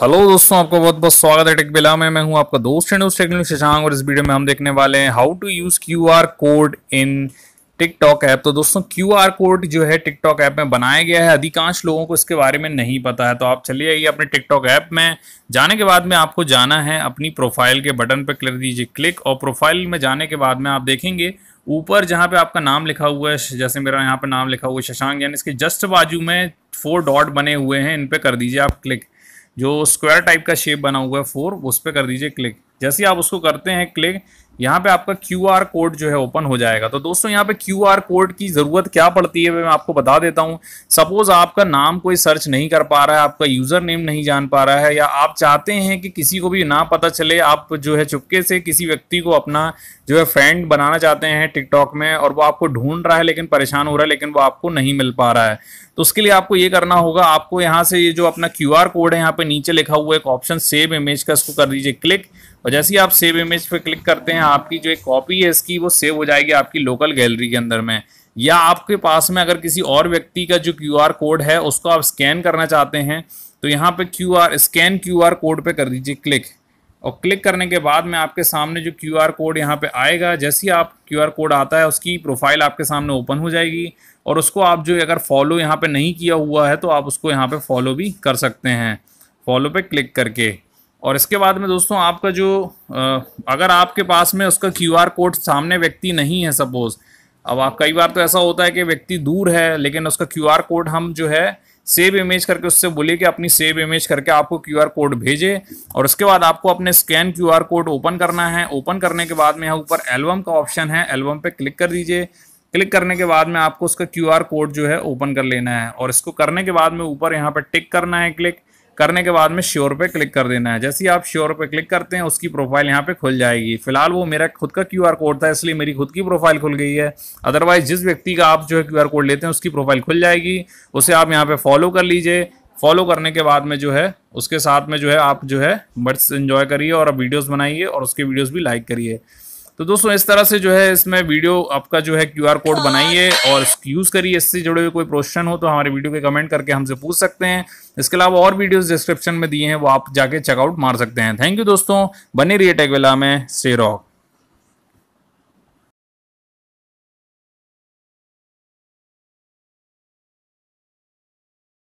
Hello दोस्तों, आपका बहुत बहुत स्वागत है टेक बेला में। मैं हूं आपका दोस्त एंड होस्ट टेक्निकल शशांक और इस वीडियो में हम देखने वाले हैं how to use QR code in TikTok app. तो दोस्तों क्यूआर कोड जो है टिकटॉक ऐप में बनाया गया है, अधिकांश लोगों को इसके बारे में नहीं पता है। तो आप चले आइए अपने टिकटॉक ऐप में, जाने के बाद में आपको जाना है अपनी प्रोफाइल के बटन पर कर दीजिए क्लिक, और प्रोफाइल में जाने के बाद में आप देखेंगे ऊपर जहाँ पे आपका नाम लिखा हुआ है, जैसे मेरा यहाँ पर नाम लिखा हुआ है शशांक, यानी इसके जस्ट बाजू में 4 डॉट बने हुए हैं, इन पर कर दीजिए आप क्लिक। जो स्क्वायर टाइप का शेप बना हुआ है 4, उस पर कर दीजिए क्लिक। जैसे आप उसको करते हैं क्लिक, यहाँ पे आपका क्यूआर कोड जो है ओपन हो जाएगा। तो दोस्तों यहाँ पे क्यूआर कोड की ज़रूरत क्या पड़ती है मैं आपको बता देता हूँ। सपोज़ आपका नाम कोई सर्च नहीं कर पा रहा है, आपका यूज़र नेम नहीं जान पा रहा है, या आप चाहते हैं कि किसी को भी ना पता चले, आप जो है चुपके से किसी व्यक्ति को अपना जो है फ्रेंड बनाना चाहते हैं टिकटॉक में, और वो आपको ढूंढ रहा है लेकिन परेशान हो रहा है, लेकिन वो आपको नहीं मिल पा रहा है, तो उसके लिए आपको ये करना होगा। आपको यहाँ से ये जो अपना क्यूआर कोड है, यहाँ पर नीचे लिखा हुआ एक ऑप्शन सेव इमेज का, इसको कर दीजिए क्लिक। और जैसे ही आप सेव इमेज पे क्लिक करते हैं, आपकी जो एक कॉपी है इसकी वो सेव हो जाएगी आपकी लोकल गैलरी के अंदर में, या आपके पास में अगर किसी और व्यक्ति का जो क्यूआर कोड है उसको आप स्कैन करना चाहते हैं, तो यहाँ पे स्कैन क्यूआर कोड पे कर दीजिए क्लिक। और क्लिक करने के बाद में आपके सामने जो क्यूआर कोड यहाँ पे आएगा, जैसे ही आप क्यूआर कोड आता है उसकी प्रोफाइल आपके सामने ओपन हो जाएगी, और उसको आप जो अगर फॉलो यहाँ पे नहीं किया हुआ है तो आप उसको यहाँ पे फॉलो भी कर सकते हैं, फॉलो पे क्लिक करके। और इसके बाद में दोस्तों आपका जो अगर आपके पास में उसका क्यूआर कोड सामने व्यक्ति नहीं है, सपोज़ अब आप कई बार तो ऐसा होता है कि व्यक्ति दूर है, लेकिन उसका क्यूआर कोड हम जो है सेव इमेज करके उससे बोले कि अपनी सेव इमेज करके आपको क्यूआर कोड भेजे। और उसके बाद आपको अपने स्कैन क्यूआर कोड ओपन करना है। ओपन करने के बाद में यहाँ ऊपर एल्बम का ऑप्शन है, एल्बम पर क्लिक कर दीजिए। क्लिक करने के बाद में आपको उसका क्यूआर कोड जो है ओपन कर लेना है, और इसको करने के बाद में ऊपर यहाँ पर टिक करना है, क्लिक करने के बाद में श्योर पे क्लिक कर देना है। जैसे ही आप श्योर पे क्लिक करते हैं उसकी प्रोफाइल यहाँ पे खुल जाएगी। फिलहाल वो मेरा खुद का क्यूआर कोड था इसलिए मेरी खुद की प्रोफाइल खुल गई है, अदरवाइज जिस व्यक्ति का आप जो है क्यूआर कोड लेते हैं उसकी प्रोफाइल खुल जाएगी। उसे आप यहाँ पे फॉलो कर लीजिए। फॉलो करने के बाद में जो है उसके साथ में जो है आप जो है बस इन्जॉय करिए और वीडियोज़ बनाइए और उसके वीडियोज़ भी लाइक करिए। तो दोस्तों इस तरह से जो है इसमें वीडियो आपका जो है क्यूआर कोड बनाइए और यूज़ करिए। इससे जुड़े हुए कोई प्रश्न हो तो हमारे वीडियो के कमेंट करके हमसे पूछ सकते हैं। इसके अलावा और वीडियोस डिस्क्रिप्शन में दिए हैं, वो आप जाके चेकआउट मार सकते हैं। थैंक यू दोस्तों, बने रहिए टेक बेला में। Stay rock.